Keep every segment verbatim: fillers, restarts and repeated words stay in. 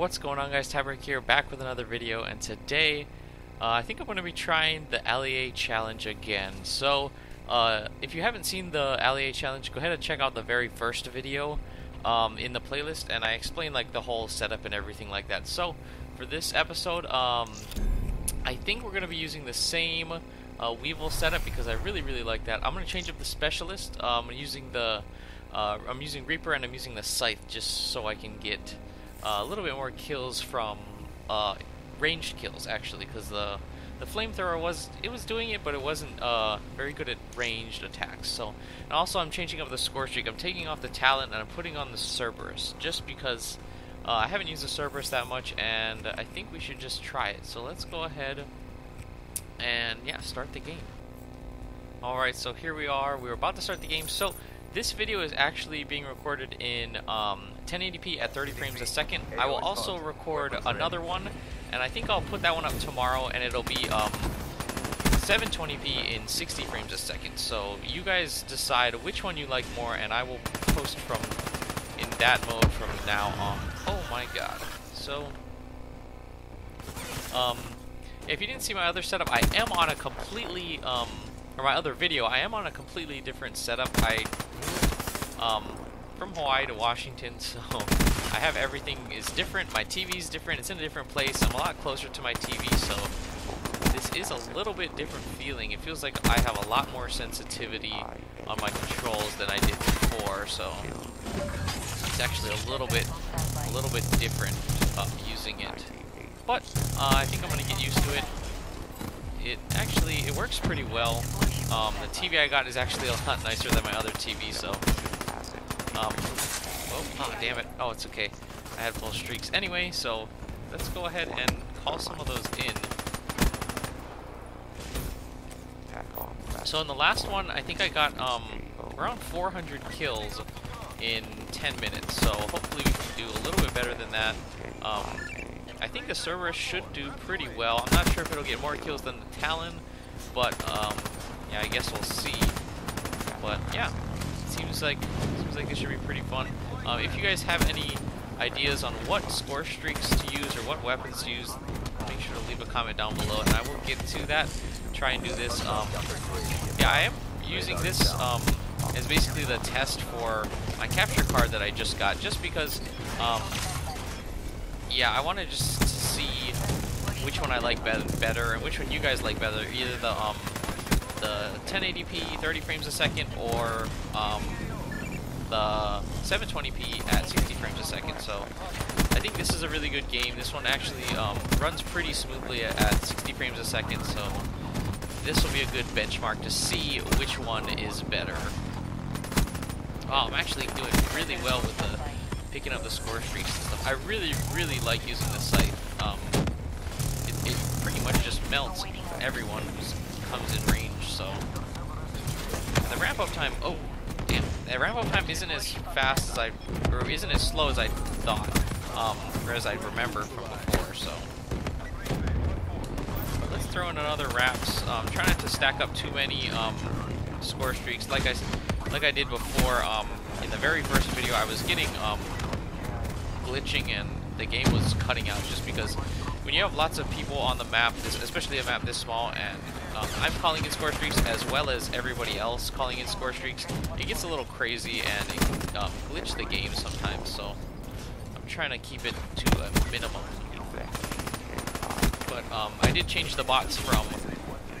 What's going on, guys? Ty Braek here, back with another video, and today uh, I think I'm going to be trying the Ali-A challenge again. So uh, if you haven't seen the Ali-A challenge, go ahead and check out the very first video um, in the playlist, and I explain like the whole setup and everything like that. So for this episode, um, I think we're going to be using the same uh, Weevil setup because I really really like that. I'm going to change up the specialist. Um, I'm using the uh, I'm using Reaper, and I'm using the Scythe just so I can get Uh, a little bit more kills from uh, ranged kills, actually, because the the flamethrower was it was doing it, but it wasn't uh, very good at ranged attacks. So, and also I'm changing up the score streak. I'm taking off the Talon and I'm putting on the Cerberus, just because uh, I haven't used the Cerberus that much, and I think we should just try it. So let's go ahead and yeah, start the game. All right, so here we are. We're about to start the game. So this video is actually being recorded in um, ten eighty p at thirty frames a second. I will also record another one, and I think I'll put that one up tomorrow, and it'll be um, seven twenty p in sixty frames a second. So you guys decide which one you like more, and I will post from in that mode from now on. Oh my god. So, um, if you didn't see my other setup, I am on a completely, um, or my other video, I am on a completely different setup. I Um, from Hawaii to Washington, so I have everything is different. My T V's different, it's in a different place. I'm a lot closer to my T V, so this is a little bit different feeling. It feels like I have a lot more sensitivity on my controls than I did before, so it's actually a little bit a little bit different uh, using it, but uh, I think I'm gonna get used to it. It actually it works pretty well. Um, the T V I got is actually a lot nicer than my other T V, so Um, oh, oh, damn it. Oh, it's okay. I had full streaks. Anyway, so let's go ahead and call some of those in. So in the last one, I think I got um, around four hundred kills in ten minutes. So hopefully we can do a little bit better than that. Um, I think the Cerberus should do pretty well. I'm not sure if it'll get more kills than the Talon, but um, yeah, I guess we'll see. But yeah. Seems like seems like this should be pretty fun. Uh, if you guys have any ideas on what score streaks to use or what weapons to use, make sure to leave a comment down below, and I will get to that. Try and do this. Um, yeah, I am using this um, as basically the test for my capture card that I just got, just because. Um, yeah, I want to just see which one I like better and which one you guys like better. Either the um. the ten eighty p thirty frames a second, or um, the seven twenty p at sixty frames a second. So I think this is a really good game. This one actually um, runs pretty smoothly at, at sixty frames a second, so this will be a good benchmark to see which one is better. Oh, I'm actually doing really well with the picking up the score streaks and stuff. I really really like using this Scythe. Um, it, it pretty much just melts everyone who's comes in range, so the ramp up time. Oh, damn! The ramp up time isn't as fast as I, or isn't as slow as I thought, um, or as I remember from before. So let's throw in another wraps. Um, try not to stack up too many um, score streaks. Like I, like I did before. Um, in the very first video, I was getting um, glitching, and the game was cutting out just because when you have lots of people on the map, especially a map this small, and Um, I'm calling in score streaks as well as everybody else calling in score streaks, it gets a little crazy and it can um, glitch the game sometimes, so I'm trying to keep it to a minimum. But um, I did change the bots from,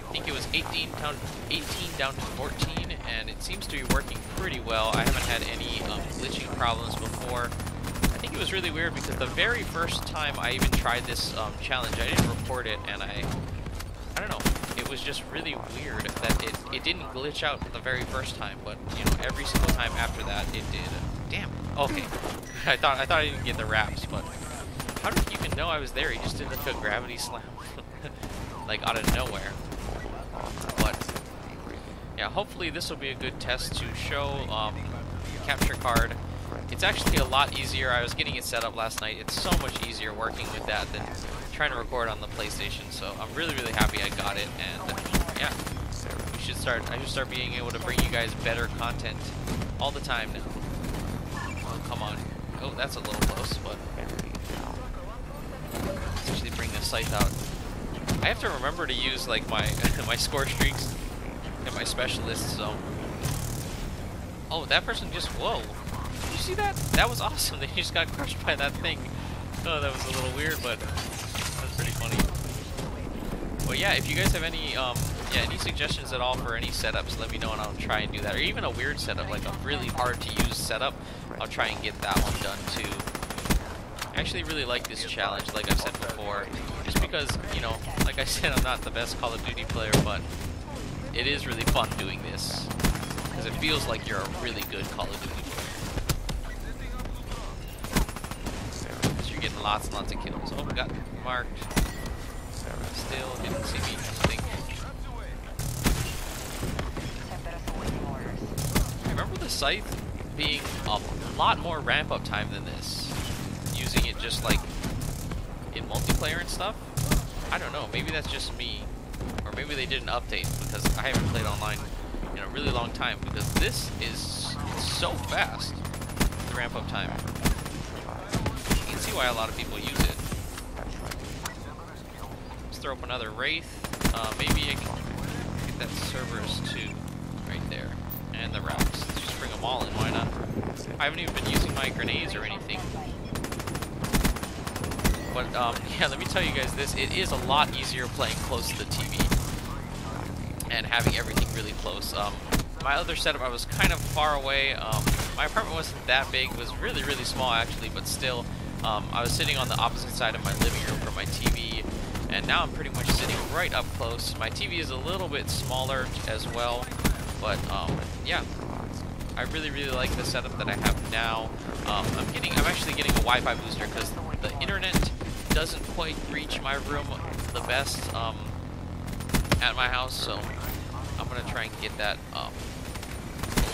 I think it was eighteen down, eighteen down to fourteen, and it seems to be working pretty well. I haven't had any um, glitching problems before. I think it was really weird because the very first time I even tried this um, challenge, I didn't record it, and I, I don't know. It was just really weird that it, it didn't glitch out the very first time, but you know, every single time after that it did. Damn. Okay. I thought I thought I didn't get the wraps, but how did you even know I was there? He just did like a gravity slam, like out of nowhere. But yeah, hopefully this will be a good test to show um, capture card. It's actually a lot easier. I was getting it set up last night. It's so much easier working with that than trying to record on the PlayStation, so I'm really really happy I got it, and yeah, we should start I should start being able to bring you guys better content all the time now. Oh, come on. Oh, that's a little close, but bring the scythe out. I have to remember to use like my my score streaks and my specialists. So, oh, that person just whoa! Did you see that? That was awesome. They just got crushed by that thing. Oh, that was a little weird, but that's pretty funny. But yeah, if you guys have any um yeah any suggestions at all for any setups, let me know and I'll try and do that. Or even a weird setup, like a really hard to use setup, I'll try and get that one done too. I actually really like this challenge, like I've said before, just because, you know, like I said, I'm not the best Call of Duty player, but it is really fun doing this, because it feels like you're a really good Call of Duty player. Because you're getting lots and lots of kills. Oh, got marked. Still didn't see me, I think. I remember the scythe being a lot more ramp up time than this. Using it just like in multiplayer and stuff. I don't know, maybe that's just me, or maybe they did an update because I haven't played online in a really long time, because this is so fast, the ramp up time. You can see why a lot of people use it. Let's throw up another Wraith. Uh, maybe I can get that Cerberus too, right there, and the Ralphs. Let's just bring them all in, why not? I haven't even been using my grenades or anything. But um, yeah, let me tell you guys this, it is a lot easier playing close to the T V and having everything really close. Um, my other setup, I was kind of far away. Um, my apartment wasn't that big, it was really, really small actually, but still, um, I was sitting on the opposite side of my living room from my T V, and now I'm pretty much sitting right up close. My T V is a little bit smaller as well, but um, yeah. I really, really like the setup that I have now. Um, I'm getting, I'm actually getting a Wi-Fi booster because the internet doesn't quite reach my room the best um, at my house, so I'm gonna try and get that um,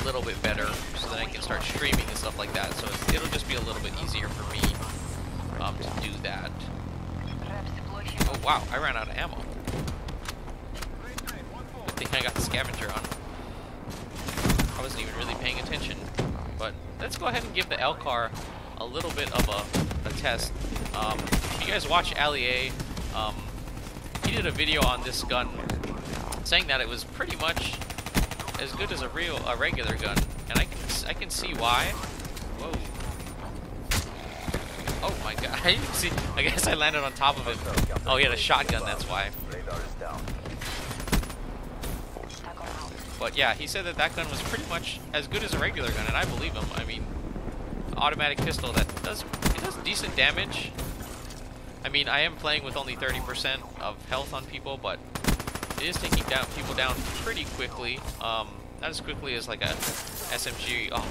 a little bit better so that I can start streaming and stuff like that. So it's, it'll just be a little bit easier for me um, to do that. Oh wow, I ran out of ammo. I think I got the scavenger on. I wasn't even really paying attention, but let's go ahead and give the L-Car a little bit of a, a test. Um, if you guys watch Ali-A, um, he did a video on this gun saying that it was pretty much as good as a real, a regular gun, and I can I can see why. Whoa! Oh my God! I didn't see. I guess I landed on top of it. Oh, he had a shotgun. That's why. But yeah, he said that that gun was pretty much as good as a regular gun, and I believe him. I mean, automatic pistol that does it does decent damage. I mean, I am playing with only thirty percent of health on people, but it is taking down people down pretty quickly. Um, not as quickly as like a S M G oh,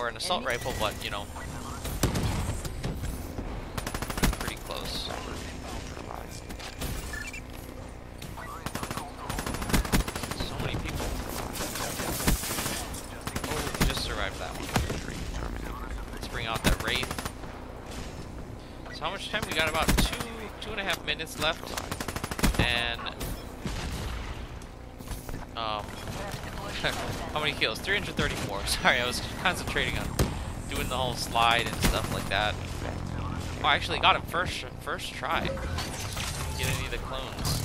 or an assault rifle, but you know, pretty close. Time we got about two two and a half minutes left, and um how many kills? Three hundred thirty-four. Sorry, I was concentrating on doing the whole slide and stuff like that. Oh, I actually got him first first try. Didn't get any of the clones.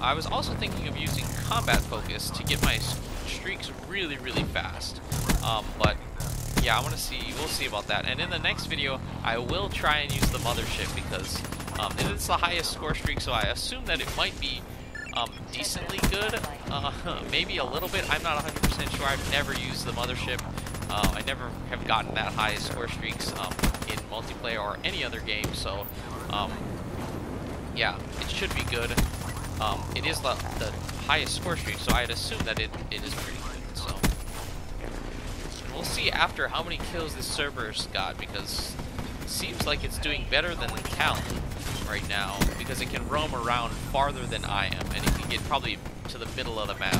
I was also thinking of using combat focus to get my streaks really really fast, um, but yeah, I want to see, we'll see about that. And in the next video, I will try and use the Mothership because um, it is the highest score streak, so I assume that it might be um, decently good, uh, maybe a little bit. I'm not one hundred percent sure. I've never used the Mothership. Uh, I never have gotten that high score streaks um, in multiplayer or any other game, so um, yeah, it should be good. Um, it is the, the highest score streak, so I'd assume that it, it is pretty good, so. We'll see after how many kills this Cerberus got, because it seems like it's doing better than the Talon right now, because it can roam around farther than I am, and it can get probably to the middle of the map.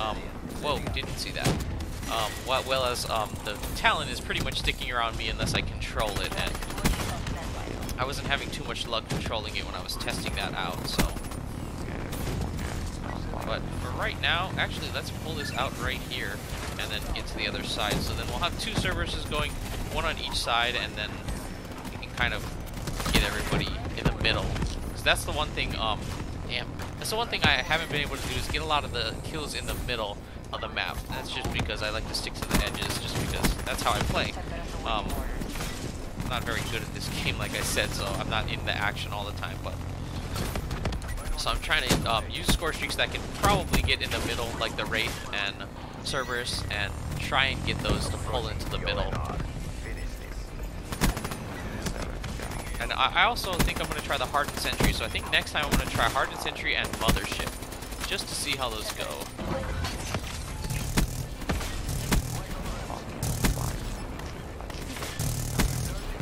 Um, whoa, didn't see that. Um, well, well as um, the Talon is pretty much sticking around me unless I control it, and I wasn't having too much luck controlling it when I was testing that out, so. But for right now, actually, let's pull this out right here and then get to the other side. So then we'll have two Cerberuses going one on each side, and then you can kind of get everybody in the middle. Because that's the one thing, um, damn, that's the one thing I haven't been able to do is get a lot of the kills in the middle of the map. That's just because I like to stick to the edges, just because that's how I play. Um, I'm not very good at this game, like I said, so I'm not in the action all the time, but... So I'm trying to um, use score streaks that can probably get in the middle, like the Wraith and Cerberus, and try and get those to pull into the middle. And I also think I'm going to try the Hardened Sentry, so I think next time I'm going to try Hardened Sentry and Mothership, just to see how those go.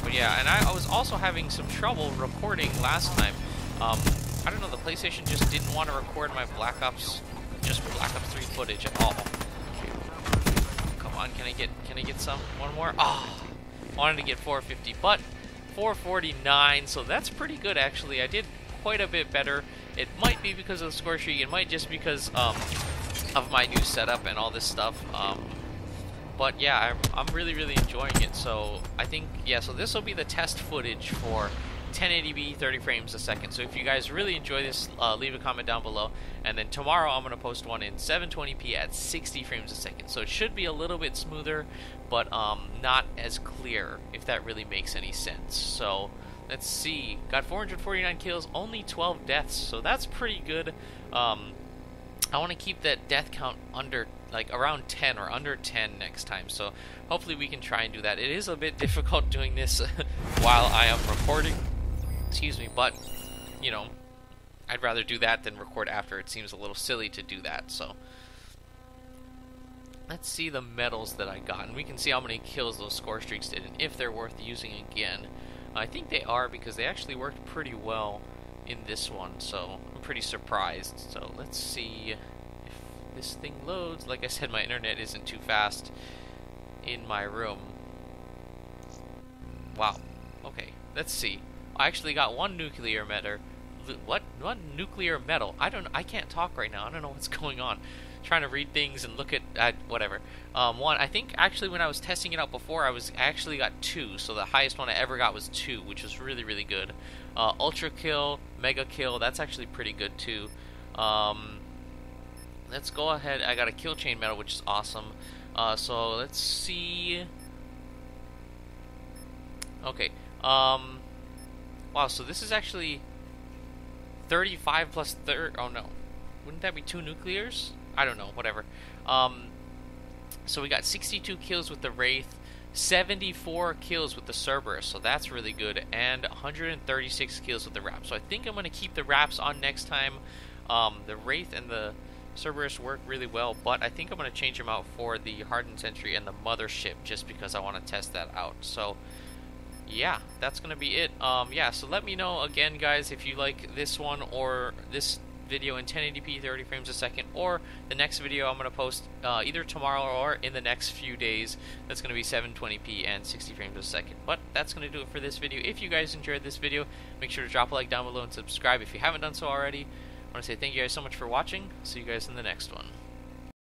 But yeah, and I, I was also having some trouble recording last time. Um, I don't know, the PlayStation just didn't want to record my Black Ops, just Black Ops three footage at all. Come on, can I get, can I get some, one more? Ah, oh, wanted to get four fifty, but four forty-nine, so that's pretty good actually. I did quite a bit better. It might be because of the score sheet, it might just because um, of my new setup and all this stuff. Um, but yeah, I'm, I'm really, really enjoying it. So I think, yeah, so this will be the test footage for ten eighty p thirty frames a second. So if you guys really enjoy this, uh, leave a comment down below, and then tomorrow I'm gonna post one in seven twenty p at sixty frames a second, so it should be a little bit smoother, but um, not as clear, if that really makes any sense. So let's see, got four hundred forty-nine kills, only twelve deaths, so that's pretty good. um, I want to keep that death count under like around ten or under ten next time, so hopefully we can try and do that. It is a bit difficult doing this while I am recording. Excuse me, but, you know, I'd rather do that than record after. It seems a little silly to do that, so. Let's see the medals that I got, and we can see how many kills those score streaks did, and if they're worth using again. I think they are, because they actually worked pretty well in this one, so I'm pretty surprised. So let's see if this thing loads. Like I said, my internet isn't too fast in my room. Wow. Okay, let's see. I actually got one nuclear medal. What? What nuclear medal? I don't. I can't talk right now. I don't know what's going on. I'm trying to read things and look at uh, whatever. Um, one. I think actually when I was testing it out before, I was I actually got two. So the highest one I ever got was two, which was really really good. Uh, Ultra kill, mega kill. That's actually pretty good too. Um, let's go ahead. I got a kill chain medal, which is awesome. Uh, so let's see. Okay. Um. Wow, so this is actually thirty-five plus thirty. Oh no, wouldn't that be two nuclears? I don't know, whatever. Um, so we got sixty-two kills with the Wraith, seventy-four kills with the Cerberus, so that's really good, and one hundred thirty-six kills with the Wraps. So I think I'm gonna keep the Wraps on next time. Um, the Wraith and the Cerberus work really well, but I think I'm gonna change them out for the Hardened Sentry and the Mothership, just because I want to test that out. So. Yeah, that's gonna be it. Um, yeah, so let me know again, guys, if you like this one or this video in ten eighty p thirty frames a second, or the next video I'm gonna post uh, either tomorrow or in the next few days. That's gonna be seven twenty p and sixty frames a second. But that's gonna do it for this video. If you guys enjoyed this video, make sure to drop a like down below and subscribe if you haven't done so already. I want to say thank you guys so much for watching. See you guys in the next one.